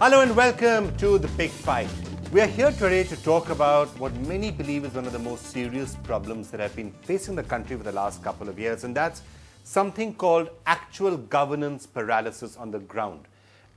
Hello and welcome to The Big Fight. We are here today to talk about what many believe is one of the most serious problems that have been facing the country for the last couple of years, and that's something called actual governance paralysis on the ground.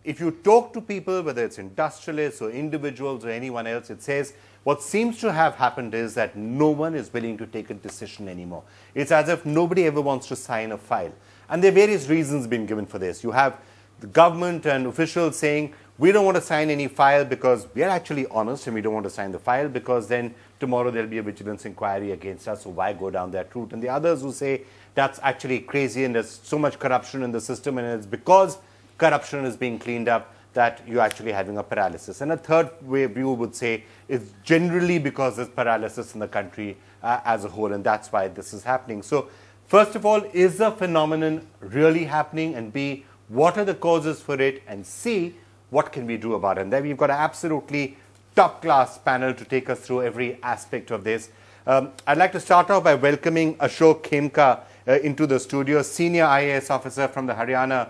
If you talk to people, whether it's industrialists or individuals or anyone else, it says what seems to have happened is that no one is willing to take a decision anymore. It's as if nobody ever wants to sign a file. And there are various reasons being given for this. You have the government and officials saying, we don't want to sign any file because we are actually honest and we don't want to sign the file because then tomorrow there'll be a vigilance inquiry against us, so why go down that route? And the others who say that's actually crazy and there's so much corruption in the system and it's because corruption is being cleaned up that you're actually having a paralysis. And a third way view would say it's generally because there's paralysis in the country as a whole, and that's why this is happening. So first of all, is the phenomenon really happening? And B, what are the causes for it? And C, what can we do about it? And then we've got an absolutely top-class panel to take us through every aspect of this. I'd like to start off by welcoming Ashok Khemka into the studio, Senior IAS Officer from the Haryana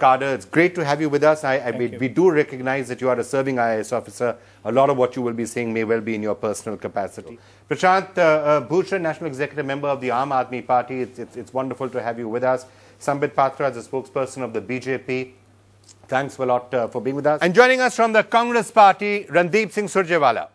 cadre. It's great to have you with us. We do recognize that you are a serving IAS officer. A lot of what you will be saying may well be in your personal capacity. Sure. Prashant Bhushan, National Executive Member of the Aam Aadmi Party. It's wonderful to have you with us. Sambit Patra is a spokesperson of the BJP. Thanks a lot for being with us. And joining us from the Congress Party, Randeep Singh Surjewala,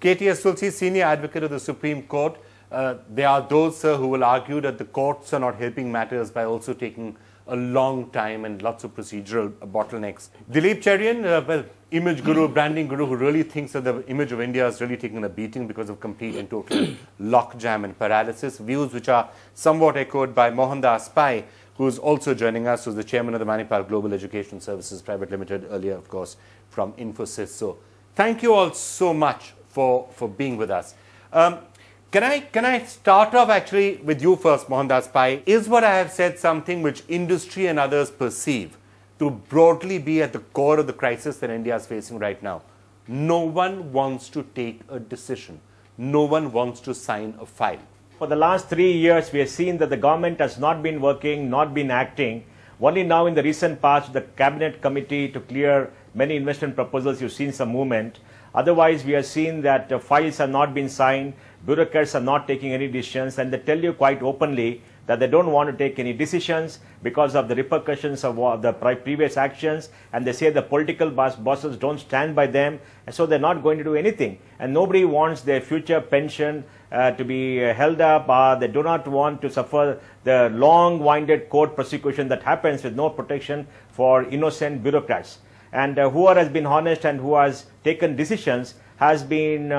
K T S Tulsi, Senior Advocate of the Supreme Court. There are those, sir, who will argue that the courts are not helping matters by also taking a long time and lots of procedural bottlenecks. Dilip Cherian, image guru, branding guru, who really thinks that the image of India is really taking a beating because of complete and total lockjam and paralysis, views which are somewhat echoed by Mohandas Pai, who's also joining us, who's the chairman of the Manipal Global Education Services Private Limited, earlier, of course, from Infosys. So thank you all so much for being with us. Can I start off actually with you first, Mohandas Pai? Is what I have said something which industry and others perceive to broadly be at the core of the crisis that India is facing right now? No one wants to take a decision. No one wants to sign a file. For the last 3 years, we have seen that the government has not been working, not been acting. Only now in the recent past, the cabinet committee to clear many investment proposals, you've seen some movement. Otherwise, we have seen that files have not been signed, bureaucrats are not taking any decisions, and they tell you quite openly that they don't want to take any decisions because of the repercussions of the previous actions, and they say the political bosses don't stand by them, and so they're not going to do anything. And nobody wants their future pension to be held up, they do not want to suffer the long-winded court prosecution that happens with no protection for innocent bureaucrats. And whoever has been honest and who has taken decisions has been,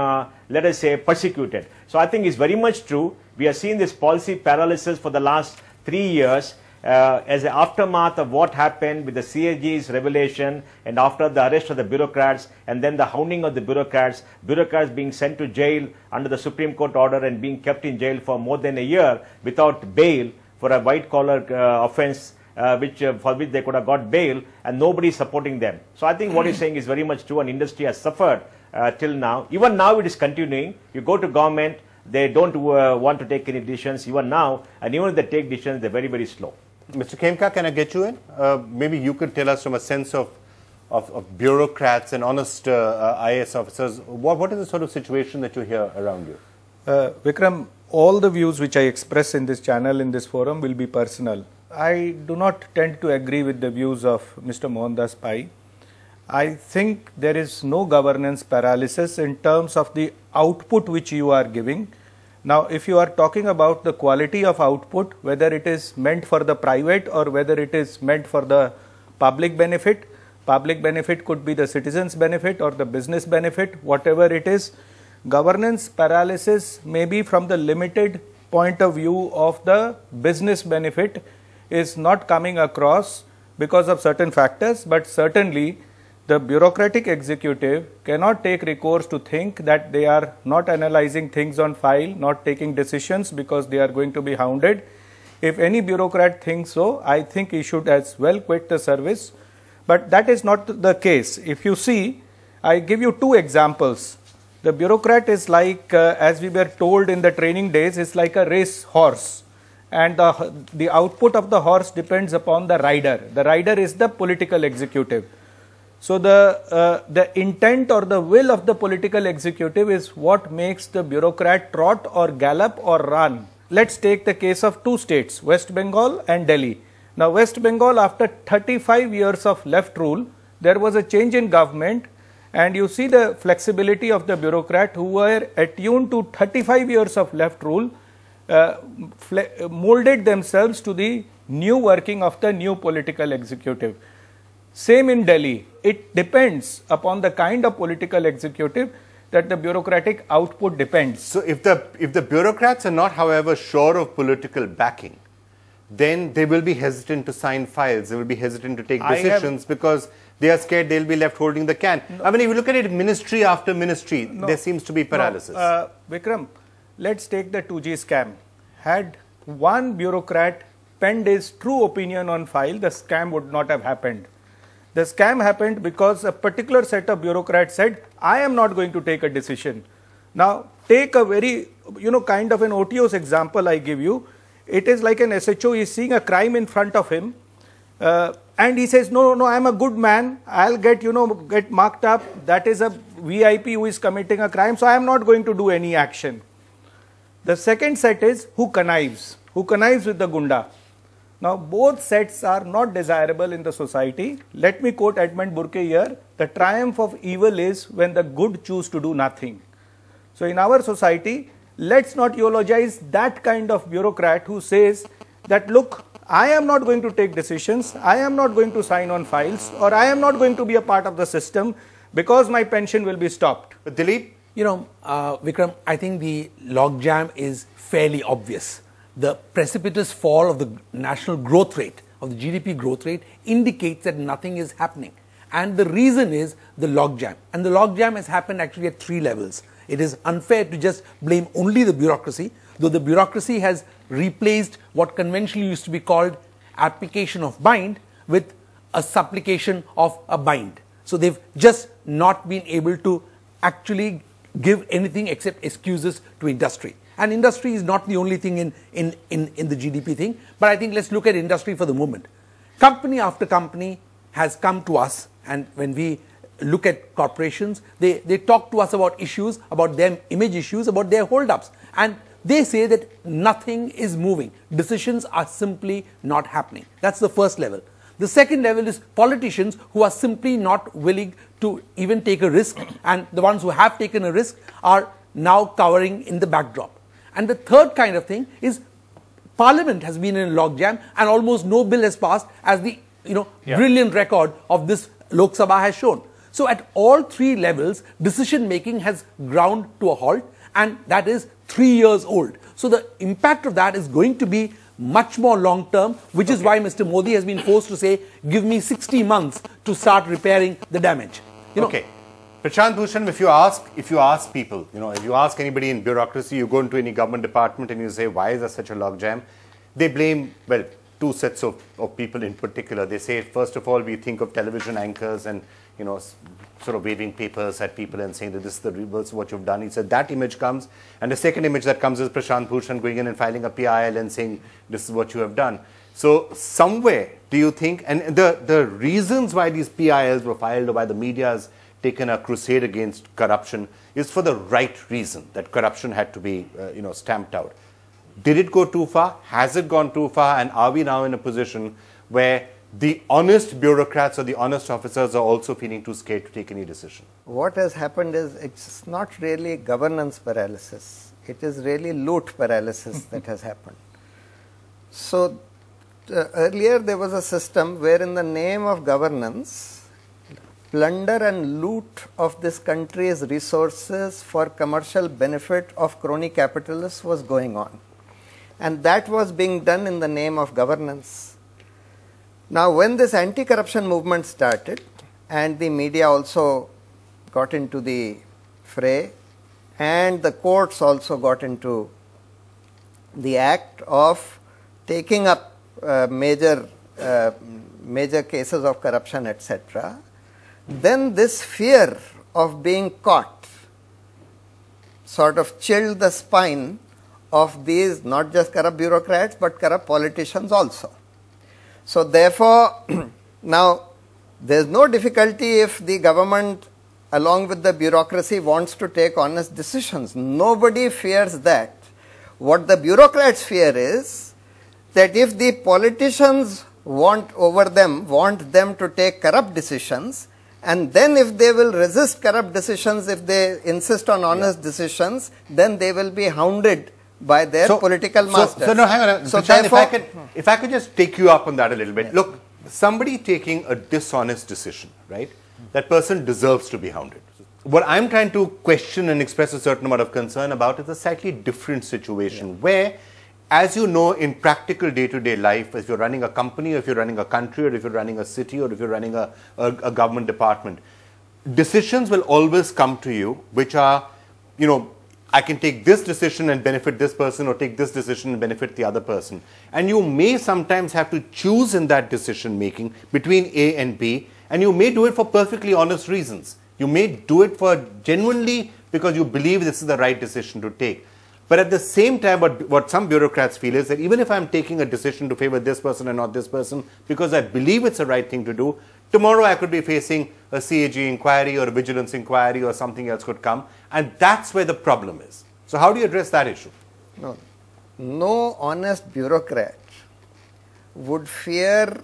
let us say, persecuted. So I think it's very much true. We have seen this policy paralysis for the last 3 years as an aftermath of what happened with the CAG's revelation and after the arrest of the bureaucrats and then the hounding of the bureaucrats being sent to jail under the Supreme Court order and being kept in jail for more than a year without bail for a white-collar offense. For which they could have got bail, and nobody is supporting them. So I think what you're saying is very much true, and industry has suffered till now. Even now it is continuing. You go to government, they don't want to take any decisions even now, and even if they take decisions, they're very, very slow. Mr. Khemka, can I get you in? Maybe you could tell us from a sense of bureaucrats and honest IAS officers, what is the sort of situation that you hear around you? Vikram, all the views which I express in this channel, in this forum, will be personal. I do not tend to agree with the views of Mr. Mohandas Pai. I think there is no governance paralysis in terms of the output which you are giving. Now, if you are talking about the quality of output, whether it is meant for the private or whether it is meant for the public benefit could be the citizen's benefit or the business benefit, whatever it is. Governance paralysis may be from the limited point of view of the business benefit is not coming across because of certain factors, but certainly the bureaucratic executive cannot take recourse to think that they are not analyzing things on file, not taking decisions because they are going to be hounded. If any bureaucrat thinks so, I think he should as well quit the service. But that is not the case. If you see, I give you two examples. The bureaucrat is like, as we were told in the training days, is like a race horse. And the output of the horse depends upon the rider. The rider is the political executive. So the intent or the will of the political executive is what makes the bureaucrat trot or gallop or run. Let's take the case of two states, West Bengal and Delhi. Now West Bengal, after 35 years of left rule, there was a change in government, and you see the flexibility of the bureaucrat who were attuned to 35 years of left rule, molded themselves to the new working of the new political executive. Same in Delhi, it depends upon the kind of political executive that the bureaucratic output depends. So if the bureaucrats are not, however, sure of political backing, then they will be hesitant to sign files, they will be hesitant to take decisions because they are scared they'll be left holding the can. No. I mean, if you look at it, ministry after ministry, there seems to be paralysis. Vikram, let's take the 2G scam. Had one bureaucrat penned his true opinion on file, the scam would not have happened. The scam happened because a particular set of bureaucrats said, I am not going to take a decision. Now, take a very, kind of an OTO's example I give you. It is like an SHO is seeing a crime in front of him and he says, no, no, I am a good man. I'll get marked up. That is a VIP who is committing a crime. So I am not going to do any action. The second set is who connives with the gunda. Now, both sets are not desirable in the society. Let me quote Edmund Burke here, the triumph of evil is when the good choose to do nothing. So, in our society, let's not eulogize that kind of bureaucrat who says that, look, I am not going to take decisions, I am not going to sign on files, or I am not going to be a part of the system because my pension will be stopped. But Dilip? Vikram, I think the logjam is fairly obvious. The precipitous fall of the national growth rate, of the GDP growth rate, indicates that nothing is happening. And the reason is the logjam. And the logjam has happened actually at three levels. It is unfair to just blame only the bureaucracy, though the bureaucracy has replaced what conventionally used to be called application of bind with a supplication of a bind. So they've just not been able to actually give anything except excuses to industry. And industry is not the only thing in the GDP thing, but I think let's look at industry for the moment. Company after company has come to us, and when we look at corporations, they talk to us about issues, about their image issues, about their holdups. And they say that nothing is moving. Decisions are simply not happening. That's the first level. The second level is politicians who are simply not willing to even take a risk, and the ones who have taken a risk are now cowering in the backdrop. And the third kind of thing is Parliament has been in a logjam and almost no bill has passed, as the brilliant record of this Lok Sabha has shown. So at all three levels, decision making has ground to a halt, and that is 3 years old. So the impact of that is going to be much more long term, which is why Mr. Modi has been forced to say, give me 60 months to start repairing the damage. Prashant Bhushan, if you ask people, if you ask anybody in bureaucracy, you go into any government department and you say, why is there such a logjam? They blame, well, two sets of people in particular. They say, first of all, we think of television anchors and, sort of waving papers at people and saying that this is the reverse of what you've done. He said that image comes, and the second image that comes is Prashant Bhushan going in and filing a PIL and saying, this is what you have done. So somewhere, do you think, and the reasons why these PILs were filed or why the media's taken a crusade against corruption is for the right reason, that corruption had to be, stamped out. Did it go too far? Has it gone too far? And are we now in a position where the honest bureaucrats or the honest officers are also feeling too scared to take any decision? What has happened is it's not really governance paralysis. It is really loot paralysis that has happened. So earlier there was a system where in the name of governance, plunder and loot of this country's resources for commercial benefit of crony capitalists was going on. And that was being done in the name of governance. Now, when this anti-corruption movement started and the media also got into the fray and the courts also got into the act of taking up major cases of corruption, etc., then this fear of being caught sort of chilled the spine of these not just corrupt bureaucrats but corrupt politicians also. So therefore, now There is no difficulty if the government along with the bureaucracy wants to take honest decisions. Nobody fears that. What the bureaucrats fear is that if the politicians want them to take corrupt decisions, and then if they will resist corrupt decisions, if they insist on honest decisions, then they will be hounded by their political masters. So, no, hang on. So Prashant, if I could just take you up on that a little bit. Yes. Look, somebody taking a dishonest decision, right? That person deserves to be hounded. What I'm trying to question and express a certain amount of concern about is a slightly different situation where, as you know, in practical day-to-day life, if you're running a company, or if you're running a country, or if you're running a city, or if you're running a government department, decisions will always come to you which are, you know, I can take this decision and benefit this person, or take this decision and benefit the other person. And you may sometimes have to choose in that decision making between A and B, and you may do it for perfectly honest reasons. You may do it for genuinely because you believe this is the right decision to take. But at the same time, what some bureaucrats feel is that even if I'm taking a decision to favor this person and not this person because I believe it's the right thing to do, tomorrow I could be facing a CAG inquiry or a vigilance inquiry, or something else could come. And that's where the problem is. So how do you address that issue? No honest bureaucrat would fear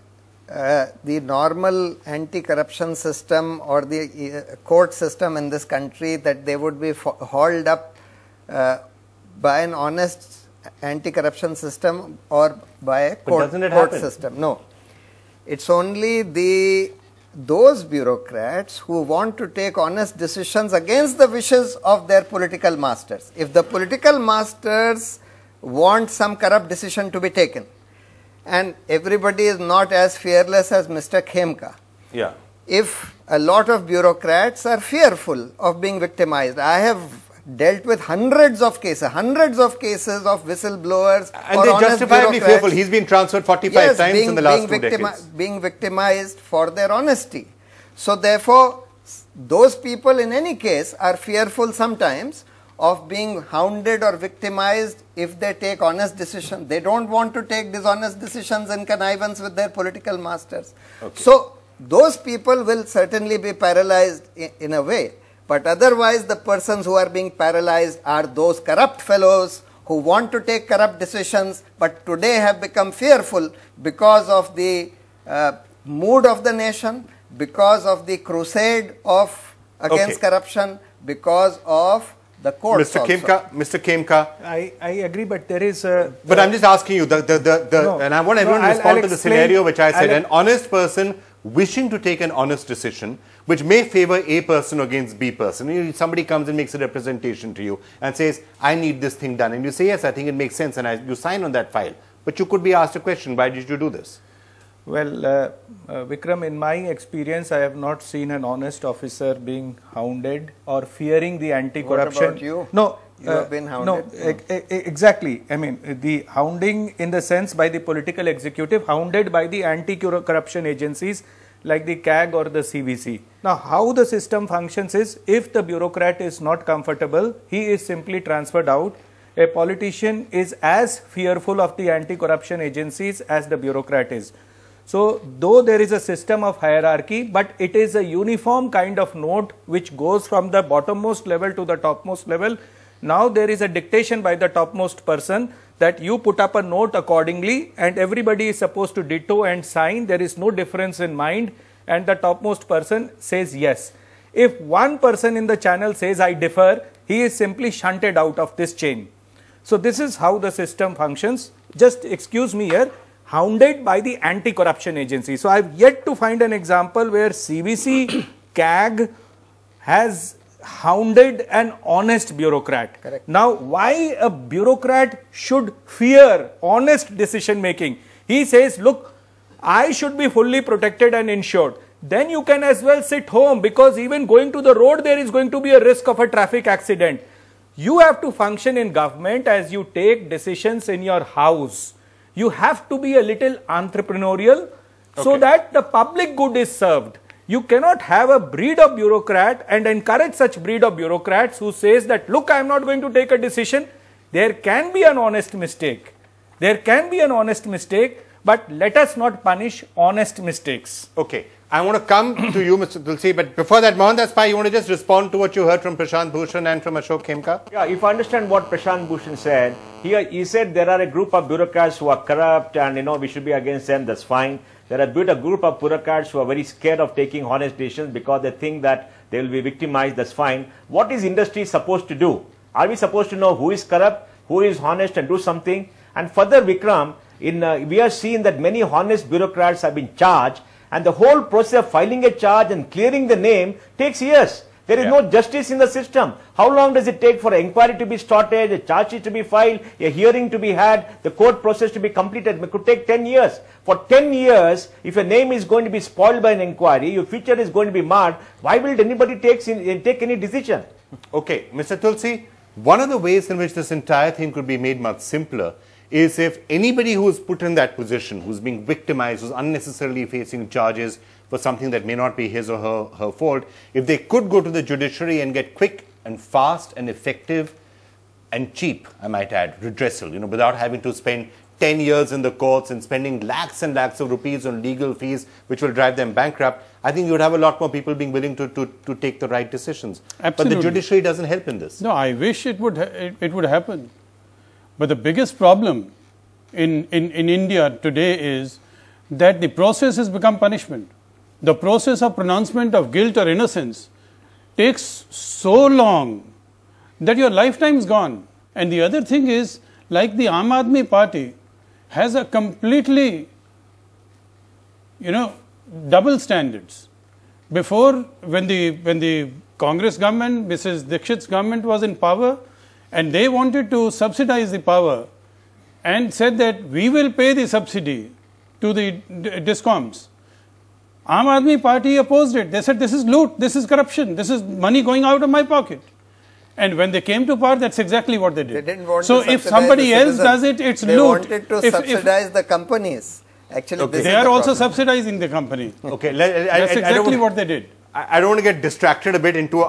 the normal anti-corruption system or the court system in this country, that they would be hauled up by an honest anti-corruption system or by a court system. No. It's only those bureaucrats who want to take honest decisions against the wishes of their political masters. If the political masters want some corrupt decision to be taken, and everybody is not as fearless as Mr. Khemka. Yeah. If a lot of bureaucrats are fearful of being victimized, I have dealt with hundreds of cases of whistleblowers. And they're justifiably fearful. He's been transferred 45 times in the last 2 decades. Being victimized for their honesty. So therefore, those people in any case are fearful sometimes of being hounded or victimized if they take honest decisions. They don't want to take dishonest decisions in connivance with their political masters. Okay. So those people will certainly be paralyzed in a way. But otherwise, the persons who are being paralyzed are those corrupt fellows who want to take corrupt decisions, but today have become fearful because of the mood of the nation, because of the crusade against corruption, because of the courts. Mr. Khemka. I agree, but there is a... But I'm just asking you, and I want everyone to respond to the scenario which I said. An honest person wishing to take an honest decision, which may favor A person against B person. You know, somebody comes and makes a representation to you and says, I need this thing done. And you say, yes, I think it makes sense, and you sign on that file. But you could be asked a question, why did you do this? Well, Vikram, in my experience, I have not seen an honest officer being hounded or fearing the anti-corruption. What about you? No. You have been hounded. No, exactly. I mean, the hounding in the sense by the political executive, hounded by the anti-corruption agencies like the CAG or the CVC. Now, how the system functions is, if the bureaucrat is not comfortable, he is simply transferred out. A politician is as fearful of the anti-corruption agencies as the bureaucrat is. So, though there is a system of hierarchy, but it is a uniform kind of note which goes from the bottommost level to the topmost level. Now, there is a dictation by the topmost person that you put up a note accordingly, and everybody is supposed to ditto and sign. There is no difference in mind, and the topmost person says yes. If one person in the channel says, I differ, he is simply shunted out of this chain. So, this is how the system functions. Just excuse me here. Hounded by the anti-corruption agency. So, I have yet to find an example where CVC, CAG has hounded an honest bureaucrat. Correct. Now, why a bureaucrat should fear honest decision making? He says, look, I should be fully protected and insured. Then you can as well sit home, because even going to the road, there is going to be a risk of a traffic accident. You have to function in government as you take decisions in your house. You have to be a little entrepreneurial so that the public good is served. You cannot have a breed of bureaucrat and encourage such breed of bureaucrats who says that, look, I am not going to take a decision. There can be an honest mistake. There can be an honest mistake, but let us not punish honest mistakes. Okay. I want to come to you, Mr. Tulsi, but before that, Mohandas Pai, you want to just respond to what you heard from Prashant Bhushan and from Ashok Khemka? Yeah, if I understand what Prashant Bhushan said, he said there are a group of bureaucrats who are corrupt and, you know, we should be against them, that's fine. There are a group of bureaucrats who are very scared of taking honest decisions because they think that they will be victimized, that's fine. What is industry supposed to do? Are we supposed to know who is corrupt, who is honest and do something? And further, Vikram, we are seeing that many honest bureaucrats have been charged. And the whole process of filing a charge and clearing the name takes years. There is no justice in the system. How long does it take for an inquiry to be started, a charge sheet to be filed, a hearing to be had, the court process to be completed? It could take 10 years. For 10 years, if your name is going to be spoiled by an inquiry, your future is going to be marred, why will anybody take any decision? Okay, Mr. Tulsi, one of the ways in which this entire thing could be made much simpler is if anybody who is put in that position, who's being victimized, who's unnecessarily facing charges for something that may not be his or her fault, if they could go to the judiciary and get quick and fast and effective and cheap, I might add, redressal, you know, without having to spend 10 years in the courts and spending lakhs and lakhs of rupees on legal fees, which will drive them bankrupt, I think you would have a lot more people being willing to take the right decisions. Absolutely. But the judiciary doesn't help in this. No, I wish it would happen. But the biggest problem in India today is that the process has become punishment. The process of pronouncement of guilt or innocence takes so long that your lifetime is gone. And the other thing is, like the Aam Aadmi Party has a completely, you know, double standards. Before, when the Congress government, Mrs. Dikshit's government was in power, and they wanted to subsidize the power and said that we will pay the subsidy to the discoms. Aam Aadmi Party opposed it. They said this is loot, this is corruption, this is money going out of my pocket. And when they came to power, that's exactly what they did. They didn't want so to if somebody else does it, it's they loot. They wanted to subsidize the companies. Actually, okay. They are the also subsidizing the company. Okay, that's exactly what they did. I don't want to get distracted a bit into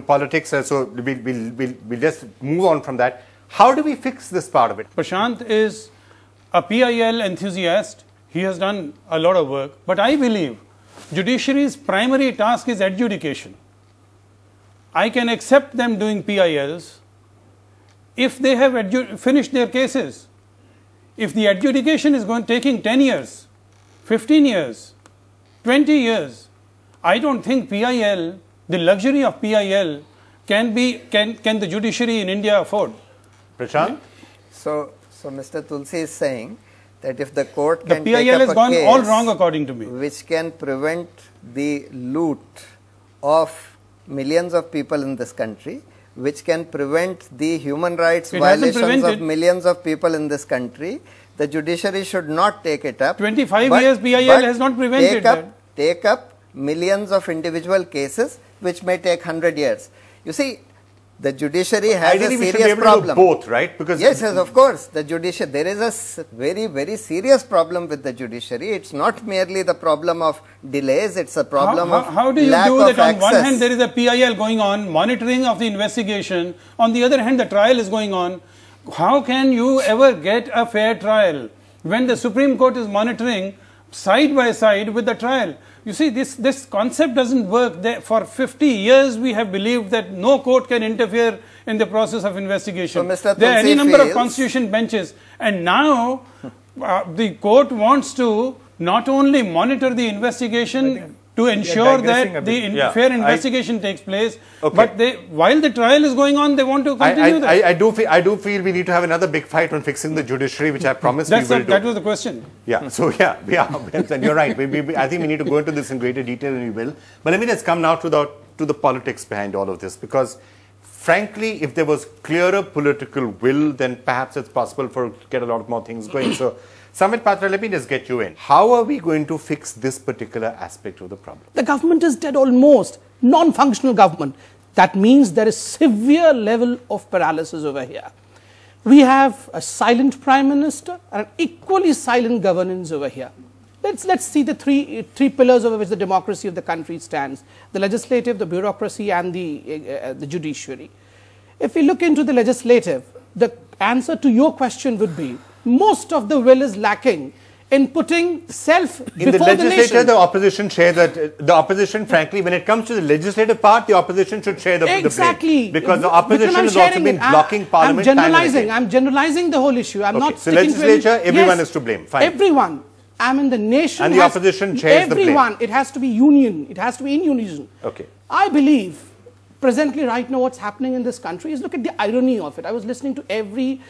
politics, so we'll just move on from that. How do we fix this part of it? Prashant is a PIL enthusiast. He has done a lot of work. But I believe judiciary's primary task is adjudication. I can accept them doing PILs if they have finished their cases. If the adjudication is taking 10 years, 15 years, 20 years, I don't think PIL, the luxury of PIL, can the judiciary in India afford. Prashant? So Mr. Tulsi is saying that if the court can take up a case... The PIL has gone all wrong according to me. ...which can prevent the loot of millions of people in this country, which can prevent the human rights violations of millions of people in this country, the judiciary should not take it up. 25 years PIL has not prevented that. Take up millions of individual cases which may take 100 years. You see, the judiciary has a serious problem. Both, right? Because yes, yes, of course. The judiciary, there is a very, very serious problem with the judiciary. It's not merely the problem of delays, it's a problem of lack of access. How do you do that? On one hand, there is a PIL going on, monitoring of the investigation. On the other hand, the trial is going on. How can you ever get a fair trial when the Supreme Court is monitoring side by side with the trial? You see, this concept doesn't work. For 50 years, we have believed that no court can interfere in the process of investigation. So there are any number of constitution benches. And now, the court wants to not only monitor the investigation to ensure that the fair investigation takes place, but while the trial is going on, they want to continue that. I do feel we need to have another big fight on fixing the judiciary, which I promised we will do. That was the question. Yeah, so and you're right. I think we need to go into this in greater detail, and we will. But let me just come now to the politics behind all of this, because frankly, if there was clearer political will, then perhaps it's possible to get a lot more things going. So, Sambit Patra, let me just get you in. How are we going to fix this particular aspect of the problem? The government is dead almost, non-functional government. That means there is severe level of paralysis over here. We have a silent prime minister and an equally silent governance over here. Let's see the three pillars over which the democracy of the country stands: the legislative, the bureaucracy, and the judiciary. If we look into the legislative, the answer to your question would be most of the will is lacking in putting self in before the legislature, the opposition share that. The opposition, frankly, when it comes to the legislative part, the opposition should share the blame, because the opposition has also been blocking parliament. I'm generalizing the whole issue. I'm not sticking to it. So legislature, everyone is to blame. Fine. Everyone. I mean, the nation and the opposition shares the blame. Everyone. It has to be union. It has to be in unison. Okay. I believe. Presently, right now, what's happening in this country is, look at the irony of it. I was listening to every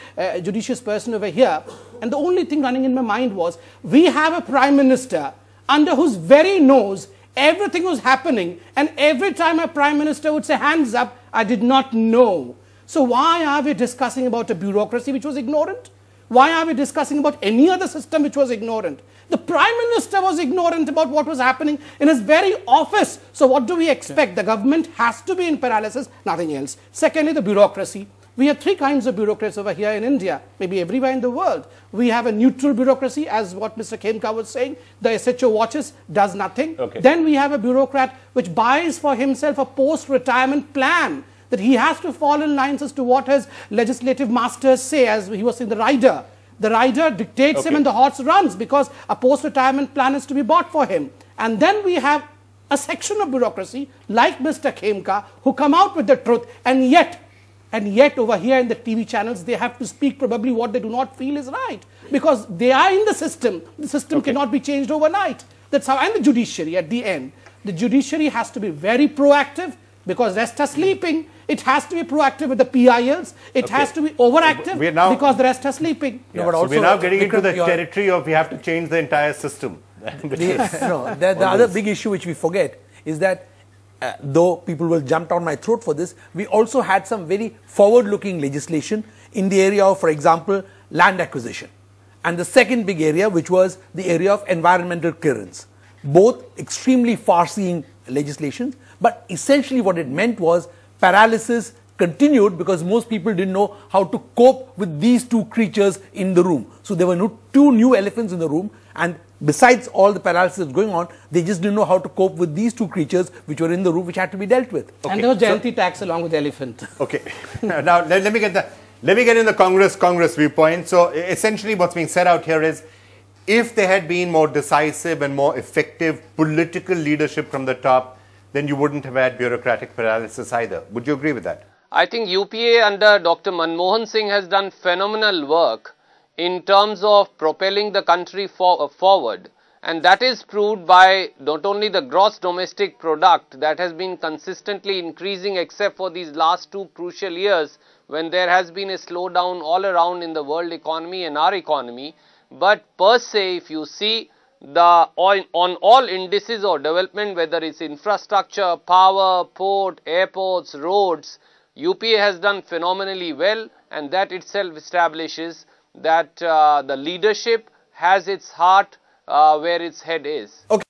judicious person over here, and the only thing running in my mind was, we have a prime minister under whose very nose everything was happening, and every time a prime minister would say, hands up, I did not know. So why are we discussing about a bureaucracy which was ignorant? Why are we discussing about any other system which was ignorant? The prime minister was ignorant about what was happening in his very office. So what do we expect? The government has to be in paralysis, nothing else. Secondly, the bureaucracy. We have three kinds of bureaucrats over here in India, maybe everywhere in the world. We have a neutral bureaucracy, as what Mr. Khemka was saying. The SHO watches, does nothing. Okay. Then we have a bureaucrat which buys for himself a post-retirement plan, that he has to fall in line as to what his legislative masters say, as he was saying, the rider. The rider dictates him and the horse runs, because a post-retirement plan is to be bought for him. And then we have a section of bureaucracy, like Mr. Khemka, who come out with the truth, and yet over here in the TV channels, they have to speak probably what they do not feel is right, because they are in the system. The system cannot be changed overnight. That's how, and the judiciary at the end. The judiciary has to be very proactive, because rest are sleeping. It has to be proactive with the PILs. It has to be overactive because the rest are sleeping. Yeah. No, but also, so we're now getting into the territory of we have to change the entire system. The other big issue which we forget is that though people will jump down my throat for this, we also had some very forward-looking legislation in the area of, for example, land acquisition. And the second big area, which was the area of environmental clearance. Both extremely far-seeing legislations, but essentially what it meant was paralysis continued, because most people didn't know how to cope with these two creatures in the room. So there were two new elephants in the room, and besides all the paralysis going on, they just didn't know how to cope with these two creatures which were in the room, which had to be dealt with. Okay. And there was Jayanti tax along with the elephant. Okay. Now let me get in the Congress viewpoint. So essentially what's being said out here is, if there had been more decisive and more effective political leadership from the top, then you wouldn't have had bureaucratic paralysis either. Would you agree with that? I think UPA under Dr. Manmohan Singh has done phenomenal work in terms of propelling the country forward. And that is proved by not only the gross domestic product that has been consistently increasing, except for these last two crucial years when there has been a slowdown all around in the world economy and our economy. But per se, if you see, on all indices of development, whether it's infrastructure, power, port, airports, roads, UPA has done phenomenally well, and that itself establishes that the leadership has its heart where its head is. Okay.